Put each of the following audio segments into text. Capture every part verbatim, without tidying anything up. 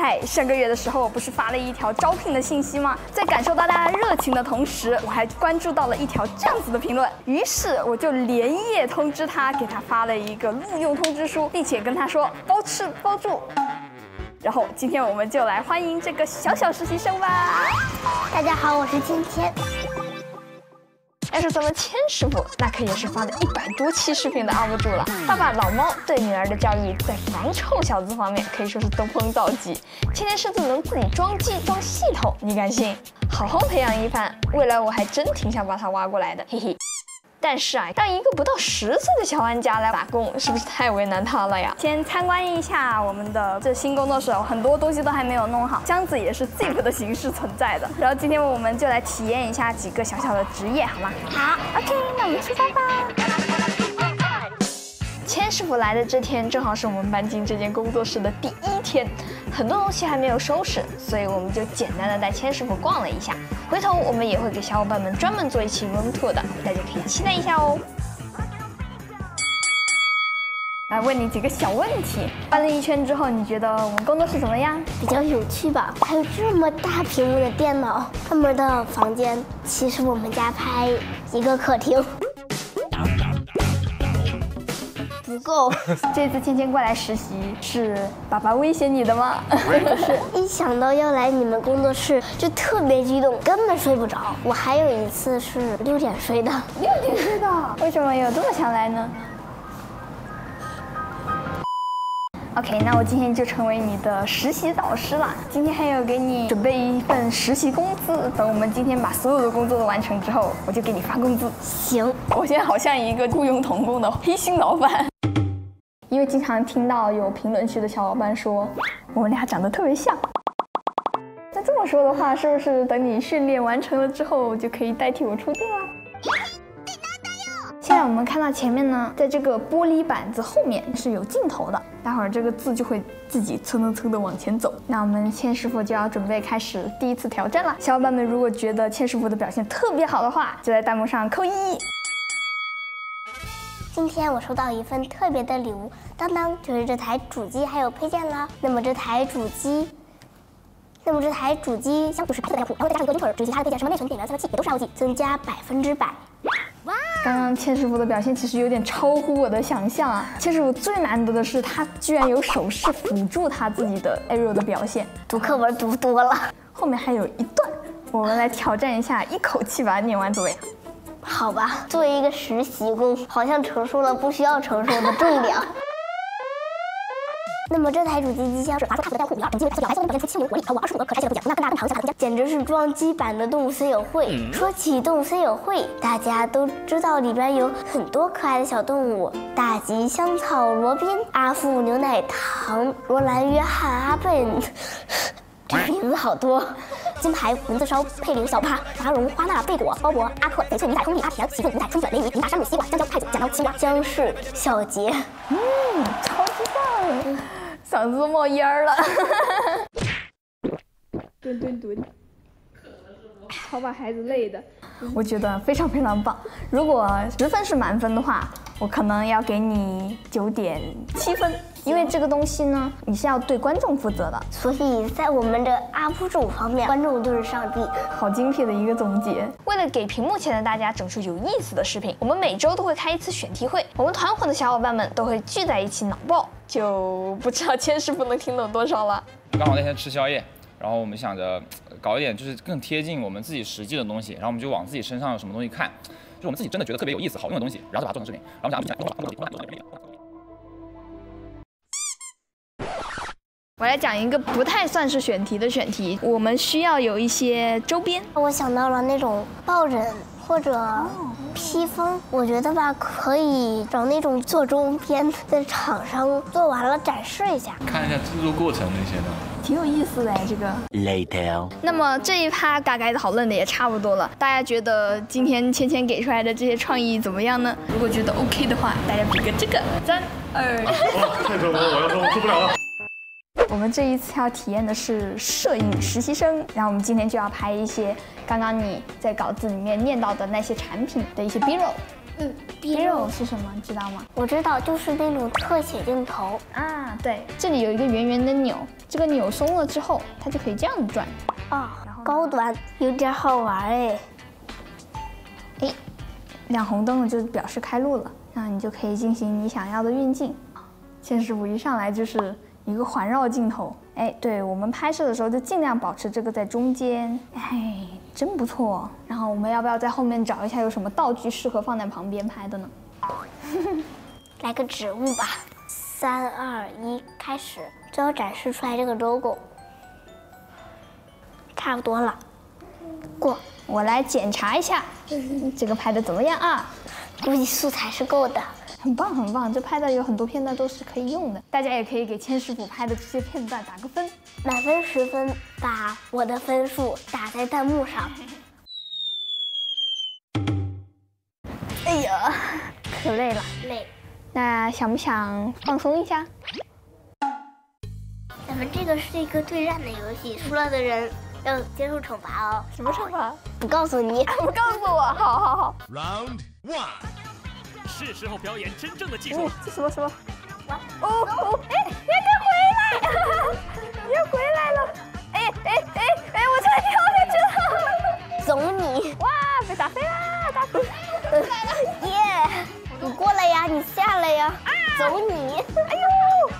在上个月的时候，我不是发了一条招聘的信息吗？在感受到大家热情的同时，我还关注到了一条这样子的评论，于是我就连夜通知他，给他发了一个录用通知书，并且跟他说包吃包住。然后今天我们就来欢迎这个小小实习生吧。大家好，我是芊芊。 要是咱们千师傅，那可也是发了一百多期视频的 U P 主了。爸爸老猫对女儿的教育，在防臭小子方面可以说是登峰造极。芊芊甚至能自己装机装系统，你敢信？好好培养一番，未来我还真挺想把他挖过来的，嘿嘿。但是啊，让一个不到十岁的小玩家来打工，是不是太为难他了呀？先参观一下我们的这新工作室，很多东西都还没有弄好，箱子也是 zip 的形式存在的。然后今天我们就来体验一下几个小小的职业，好吗？好 ，OK， 那我们出发吧。 千师傅来的这天，正好是我们搬进这间工作室的第一天，很多东西还没有收拾，所以我们就简单的带千师傅逛了一下。回头我们也会给小伙伴们专门做一期 room tour 的，大家可以期待一下哦。来问你几个小问题，搬了一圈之后，你觉得我们工作室怎么样？比较有趣吧。还有这么大屏幕的电脑，他们的房间，其实我们家拍一个客厅。 不够。这次芊芊过来实习，是爸爸威胁你的吗？是，一想到要来你们工作室就特别激动，根本睡不着。我还有一次是六点睡的，六点睡的，为什么有这么想来呢 ？OK， 那我今天就成为你的实习导师了。今天还有给你准备一份实习工资，等我们今天把所有的工作都完成之后，我就给你发工资。行，我现在好像一个雇佣童工的黑心老板。 因为经常听到有评论区的小伙伴说，我们俩长得特别像。那这么说的话，是不是等你训练完成了之后，就可以代替我出镜了？现在我们看到前面呢，在这个玻璃板子后面是有镜头的，待会儿这个字就会自己蹭蹭蹭的往前走。那我们千师傅就要准备开始第一次挑战了。小伙伴们如果觉得千师傅的表现特别好的话，就在弹幕上扣一。 今天我收到一份特别的礼物，当当就是这台主机还有配件啦。那么这台主机，那么这台主机像不是白色的料布，然后再加上一个room tour，主机它的配件什么内存、点燃三七也都是 R O G， 增加百分之百。哇！刚刚千师傅的表现其实有点超乎我的想象啊！千师傅最难得的是他居然有手势辅助他自己的 Arial 的表现，读课文读多了。后面还有一段，我们来挑战一下，一口气把它念完怎么样？ 好吧，作为一个实习工，好像陈述了不需要陈述的重点。那么这台主机机箱是拔出它的弹库，主机为它表白，表现出轻盈活力，还有二十五个可拆卸的部件，那更大、更长、更强的空间，简直是装机版的动物森友会。嗯、说起动物森友会，大家都知道里边有很多可爱的小动物：大吉、香草、罗宾、阿富、牛奶糖、罗兰、约翰、阿笨。这名字好多。 金牌、蚊子烧、佩林、小帕、达蓉、花娜、贝果、包伯、阿克、翡翠、牛仔、亨利、阿田、奇顿、牛仔、春卷、雷尼、林达、山姆、西瓜、香蕉、太子、剪刀、青蛙、姜氏、小杰。嗯，超级棒！嗓子都冒烟了。蹲蹲蹲，好把孩子累的。我觉得非常非常棒。如果十分是满分的话，我可能要给你九点七分。 因为这个东西呢，你是要对观众负责的，所以在我们的 U P 主方面，观众就是上帝。好精辟的一个总结。为了给屏幕前的大家整出有意思的视频，我们每周都会开一次选题会，我们团伙的小伙伴们都会聚在一起脑爆，就不知道千师傅能听懂多少了。刚好那天吃宵夜，然后我们想着搞一点就是更贴近我们自己实际的东西，然后我们就往自己身上有什么东西看，就我们自己真的觉得特别有意思、好用的东西，然后就把它做成视频，然后我们想。 我来讲一个不太算是选题的选题，我们需要有一些周边。我想到了那种抱枕或者披风，我觉得吧，可以找那种做周边的厂商做完了展示一下，看一下制作过程那些的，挺有意思的哎，这个。Later。那么这一趴大概讨论的也差不多了，大家觉得今天芊芊给出来的这些创意怎么样呢？如果觉得 OK 的话，大家比个这个，三二。太折磨我了，我受不了了。 我们这一次要体验的是摄影实习生，然后我们今天就要拍一些刚刚你在稿子里面念到的那些产品的一些 B roll。嗯，逼肉是什么？知道吗？我知道，就是那种特写镜头啊。对，这里有一个圆圆的钮，这个钮松了之后，它就可以这样转。啊、哦，高端，有点好玩哎。哎，亮红灯了就表示开路了，那你就可以进行你想要的运镜。现实舞一上来就是一个环绕镜头。哎，对我们拍摄的时候就尽量保持这个在中间。哎。 真不错，然后我们要不要在后面找一下有什么道具适合放在旁边拍的呢？来个植物吧，三二一，开始！最后展示出来这个 logo， 差不多了。过，我来检查一下这个拍的怎么样啊？估计素材是够的。很棒，很棒，这拍的有很多片段都是可以用的，大家也可以给千师傅拍的这些片段打个分。 满分十分，把我的分数打在弹幕上。哎呀，可累了，累。那想不想放松一下？咱们这个是一个对战的游戏，输了的人要接受惩罚哦。什么惩罚？不告诉你，不告诉我。好好好。Round one， 是时候表演真正的技术。哦、这什么什么？哦哦，哎，人家回来。你又回来了！哎哎哎哎，我差点我就知道，走你！哇，被打飞啦！打飞！回来了！耶！你过来呀，你下来呀！啊！走你！哎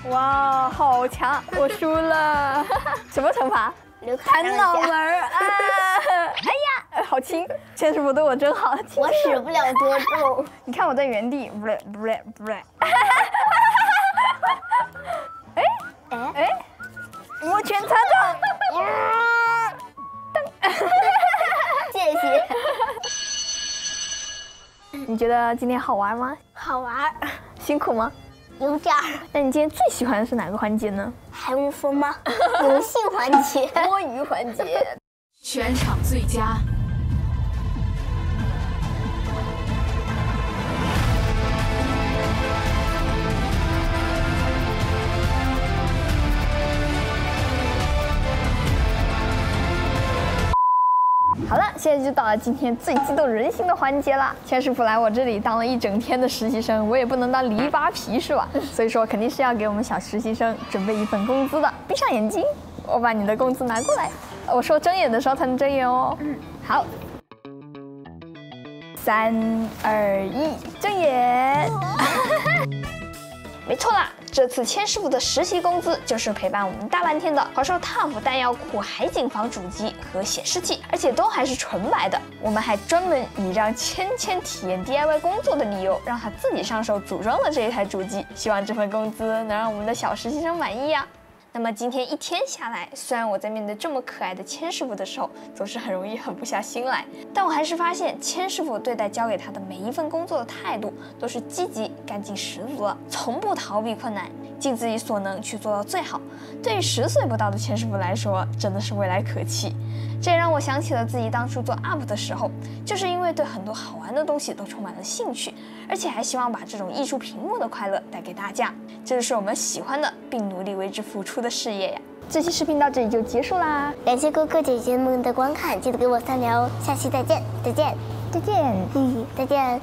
呦！哇，好强！我输了。什么惩罚？弹脑门儿啊！哎呀，好轻！千师傅对我真好。我使不了多重。你看我在原地，不对不对不对。哎哎哎！ 摩拳擦掌，啊、谢谢。你觉得今天好玩吗？好玩。辛苦吗？有点儿。那你今天最喜欢的是哪个环节呢？还用说吗？游戏环节，摸鱼环节，全场最佳。 好了，现在就到了今天最激动人心的环节了。千师傅来我这里当了一整天的实习生，我也不能当篱笆皮是吧？所以说肯定是要给我们小实习生准备一份工资的。闭上眼睛，我把你的工资拿过来。我说睁眼的时候才能睁眼哦。嗯，好。三二一，睁眼。没错啦。 这次千师傅的实习工资就是陪伴我们大半天的华硕 T U F 弹药库海景房主机和显示器，而且都还是纯白的。我们还专门以让千千体验 D I Y 工作的理由，让他自己上手组装了这一台主机。希望这份工资能让我们的小实习生满意呀、啊。 那么今天一天下来，虽然我在面对这么可爱的千师傅的时候，总是很容易狠不下心来，但我还是发现千师傅对待交给他的每一份工作的态度都是积极、干劲十足的，从不逃避困难，尽自己所能去做到最好。对于十岁不到的千师傅来说，真的是未来可期。这也让我想起了自己当初做 U P 的时候，就是因为对很多好玩的东西都充满了兴趣，而且还希望把这种溢出屏幕的快乐带给大家。这就是我们喜欢的，并努力为之付出 的事业呀！这期视频到这里就结束啦，感谢哥哥姐姐们的观看，记得给我三连哦！下期再见，再见，再见，嗯，再见。